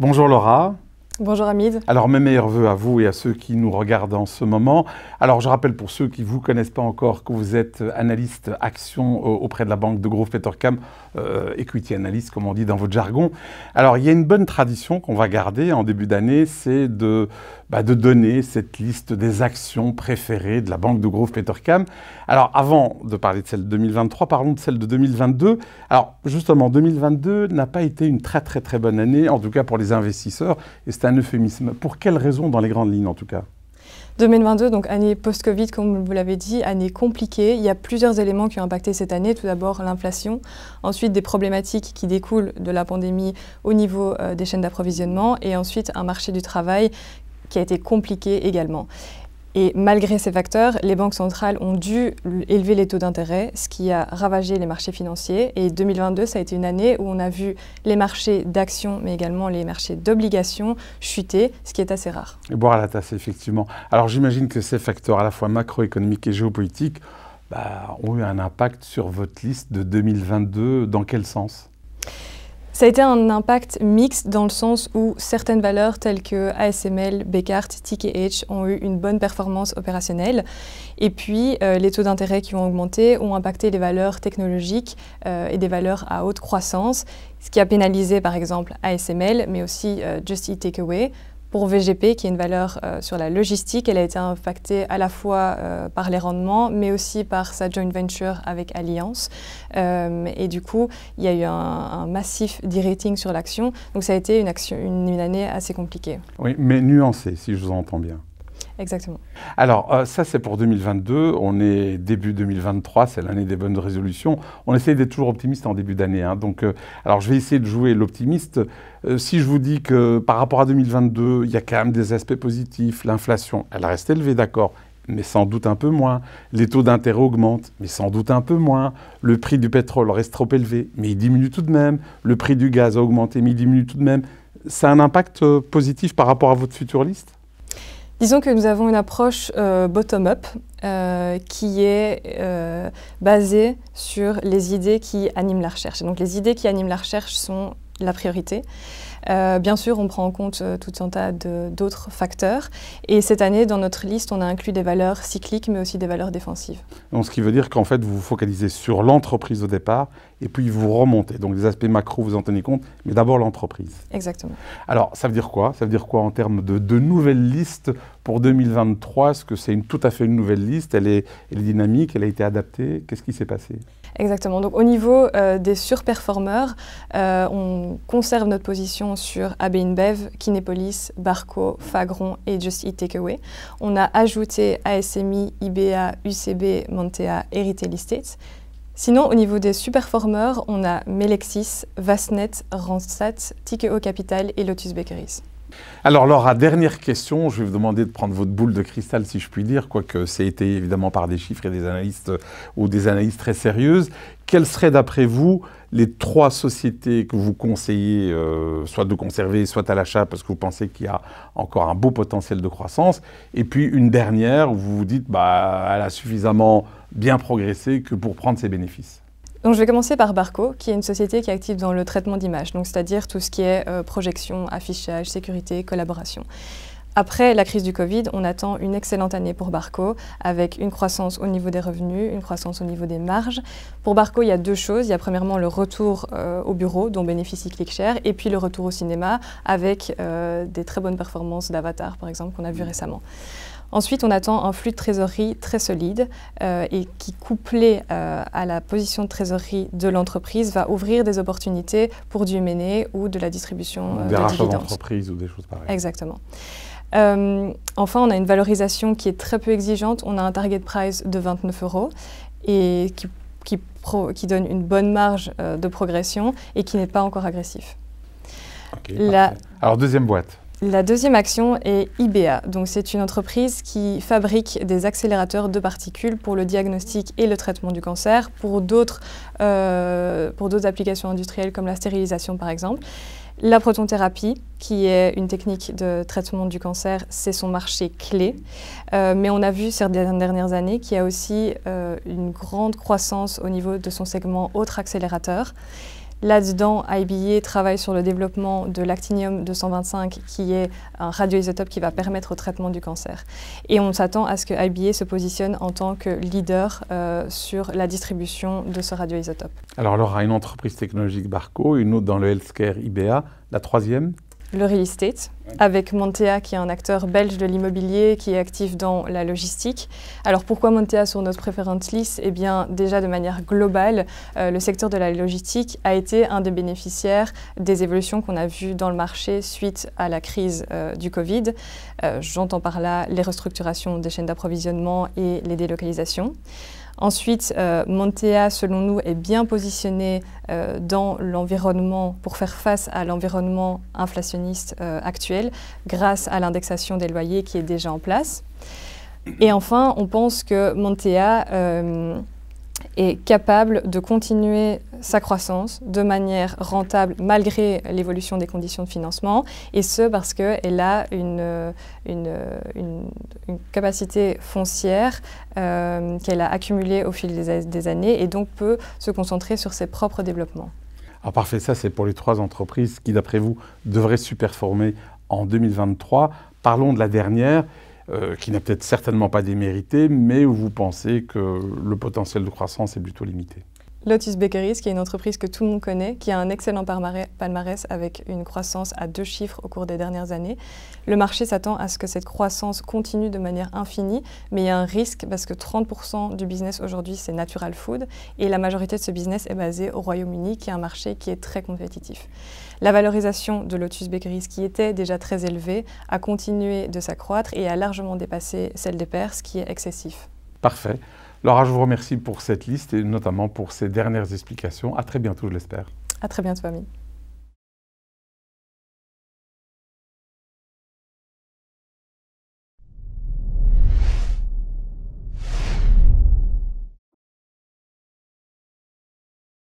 Bonjour Laura. Bonjour Hamid. Alors mes meilleurs voeux à vous et à ceux qui nous regardent en ce moment. Alors je rappelle pour ceux qui ne vous connaissent pas encore que vous êtes analyste action auprès de la banque Degroof Petercam, equity analyst comme on dit dans votre jargon. Alors il y a une bonne tradition qu'on va garder en début d'année, c'est de donner cette liste des actions préférées de la banque Degroof Petercam. Alors avant de parler de celle de 2023, parlons de celle de 2022. Alors justement 2022 n'a pas été une très bonne année, en tout cas pour les investisseurs, et c'est un euphémisme. Pour quelles raisons, dans les grandes lignes en tout cas? 2022, donc année post-Covid, comme vous l'avez dit, année compliquée. Il y a plusieurs éléments qui ont impacté cette année. Tout d'abord, l'inflation. Ensuite, des problématiques qui découlent de la pandémie au niveau des chaînes d'approvisionnement. Et ensuite, un marché du travail qui a été compliqué également. Et malgré ces facteurs, les banques centrales ont dû élever les taux d'intérêt, ce qui a ravagé les marchés financiers. Et 2022, ça a été une année où on a vu les marchés d'actions, mais également les marchés d'obligations chuter, ce qui est assez rare. Et boire à la tasse, effectivement. Alors j'imagine que ces facteurs à la fois macroéconomiques et géopolitiques ont eu un impact sur votre liste de 2022. Dans quel sens ? Ça a été un impact mixte dans le sens où certaines valeurs telles que ASML, Bekaert, TKH ont eu une bonne performance opérationnelle. Et puis, les taux d'intérêt qui ont augmenté ont impacté les valeurs technologiques et des valeurs à haute croissance, ce qui a pénalisé par exemple ASML, mais aussi Just Eat Takeaway. Pour VGP, qui est une valeur sur la logistique, elle a été impactée à la fois par les rendements, mais aussi par sa joint venture avec Allianz. Et du coup, il y a eu un massif de-rating sur l'action. Donc ça a été une année assez compliquée. Oui, mais nuancée, si je vous entends bien. Exactement. Alors, ça c'est pour 2022, on est début 2023, c'est l'année des bonnes résolutions. On essaie d'être toujours optimiste en début d'année, hein. Donc, alors je vais essayer de jouer l'optimiste. Si je vous dis que par rapport à 2022, il y a quand même des aspects positifs, l'inflation, elle reste élevée, d'accord, mais sans doute un peu moins. Les taux d'intérêt augmentent, mais sans doute un peu moins. Le prix du pétrole reste trop élevé, mais il diminue tout de même. Le prix du gaz a augmenté, mais il diminue tout de même. Ça a un impact positif par rapport à votre future liste ? Disons que nous avons une approche bottom-up qui est basée sur les idées qui animent la recherche. Et donc les idées qui animent la recherche sont la priorité. Bien sûr, on prend en compte tout un tas d'autres facteurs. Et cette année, dans notre liste, on a inclus des valeurs cycliques, mais aussi des valeurs défensives. Donc, ce qui veut dire qu'en fait, vous vous focalisez sur l'entreprise au départ, et puis vous remontez. Donc, les aspects macro, vous en tenez compte, mais d'abord l'entreprise. Exactement. Alors, ça veut dire quoi? Ça veut dire quoi en termes de nouvelles listes pour 2023? Est-ce que c'est tout à fait une nouvelle liste? Elle est dynamique, elle a été adaptée. Qu'est-ce qui s'est passé? Exactement. Donc, au niveau des surperformeurs, on conserve notre position sur AB InBev, Kinépolis, Barco, Fagron et Just Eat Takeaway. On a ajouté ASMI, IBA, UCB, Montea et Retail Estates. Sinon, au niveau des superformeurs, on a Melexis, Vastned, Randstad, Tikehau Capital et Lotus Bakeries. Alors Laura, dernière question, je vais vous demander de prendre votre boule de cristal si je puis dire, quoique c'est été évidemment par des chiffres et des analystes ou des analyses très sérieuses. Quelles seraient d'après vous les trois sociétés que vous conseillez soit de conserver, soit à l'achat parce que vous pensez qu'il y a encore un beau potentiel de croissance? Et puis une dernière où vous vous dites elle a suffisamment bien progressé que pour prendre ses bénéfices. Donc je vais commencer par Barco, qui est une société qui est active dans le traitement d'images, c'est-à-dire tout ce qui est projection, affichage, sécurité, collaboration. Après la crise du Covid, on attend une excellente année pour Barco, avec une croissance au niveau des revenus, une croissance au niveau des marges. Pour Barco, il y a deux choses. Il y a premièrement le retour au bureau, dont bénéficie ClickShare, et puis le retour au cinéma, avec des très bonnes performances d'Avatar, par exemple, qu'on a vu récemment. Ensuite, on attend un flux de trésorerie très solide et qui, couplé à la position de trésorerie de l'entreprise, va ouvrir des opportunités pour du M&A ou de la distribution de dividendes. Des rachats d'entreprises ou des choses pareilles. Exactement. Enfin, on a une valorisation qui est très peu exigeante. On a un target price de 29 € et qui donne une bonne marge de progression et qui n'est pas encore agressif. Okay, alors, deuxième boîte. La deuxième action est IBA, donc c'est une entreprise qui fabrique des accélérateurs de particules pour le diagnostic et le traitement du cancer, pour d'autres applications industrielles comme la stérilisation par exemple. La protonthérapie, qui est une technique de traitement du cancer, c'est son marché clé. Mais on a vu ces dernières années qu'il y a aussi une grande croissance au niveau de son segment autre accélérateur. Là-dedans, IBA travaille sur le développement de l'actinium-225 qui est un radioisotope qui va permettre au traitement du cancer. Et on s'attend à ce que IBA se positionne en tant que leader sur la distribution de ce radioisotope. Alors il y aura une entreprise technologique Barco, une autre dans le healthcare IBA, la troisième ? Le Real Estate, avec Montea qui est un acteur belge de l'immobilier qui est actif dans la logistique. Alors pourquoi Montea sur notre preference list? Eh bien déjà de manière globale, le secteur de la logistique a été un des bénéficiaires des évolutions qu'on a vues dans le marché suite à la crise du Covid. J'entends par là les restructurations des chaînes d'approvisionnement et les délocalisations. Ensuite, Montea, selon nous, est bien positionné dans l'environnement pour faire face à l'environnement inflationniste actuel grâce à l'indexation des loyers qui est déjà en place. Et enfin, on pense que Montea est capable de continuer sa croissance de manière rentable malgré l'évolution des conditions de financement, et ce parce qu'elle a une capacité foncière qu'elle a accumulée au fil des années et donc peut se concentrer sur ses propres développements. Alors parfait, ça c'est pour les trois entreprises qui d'après vous devraient superformer en 2023. Parlons de la dernière. Qui n'a peut-être certainement pas démérité, mais où vous pensez que le potentiel de croissance est plutôt limité. Lotus Bakeries, qui est une entreprise que tout le monde connaît, qui a un excellent palmarès avec une croissance à 2 chiffres au cours des dernières années. Le marché s'attend à ce que cette croissance continue de manière infinie, mais il y a un risque parce que 30% du business aujourd'hui, c'est natural food, et la majorité de ce business est basée au Royaume-Uni, qui est un marché qui est très compétitif. La valorisation de Lotus Bakeries, qui était déjà très élevée, a continué de s'accroître et a largement dépassé celle des pairs, ce qui est excessif. Parfait. Laura, je vous remercie pour cette liste et notamment pour ces dernières explications. À très bientôt, je l'espère. À très bientôt, Amine.